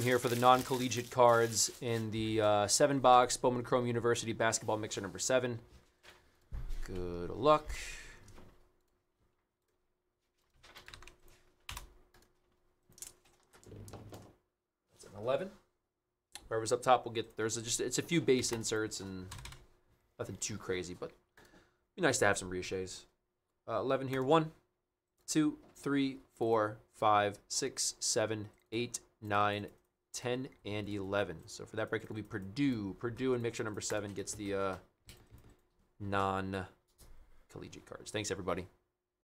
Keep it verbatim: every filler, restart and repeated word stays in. welcome here for the non-collegiate cards in the uh, seven box Bowman Chrome University basketball mixer number seven. Good luck. That's an eleven. Whoever's up top will get. There's a, just it's a few base inserts and nothing too crazy, but it'd be nice to have some riches. Uh, eleven here. One, two, three, four, five, six, seven, eight, nine, ten, and eleven. So for that break, it'll be Purdue. Purdue and mixer number seven gets the uh, non-collegiate cards. Thanks, everybody.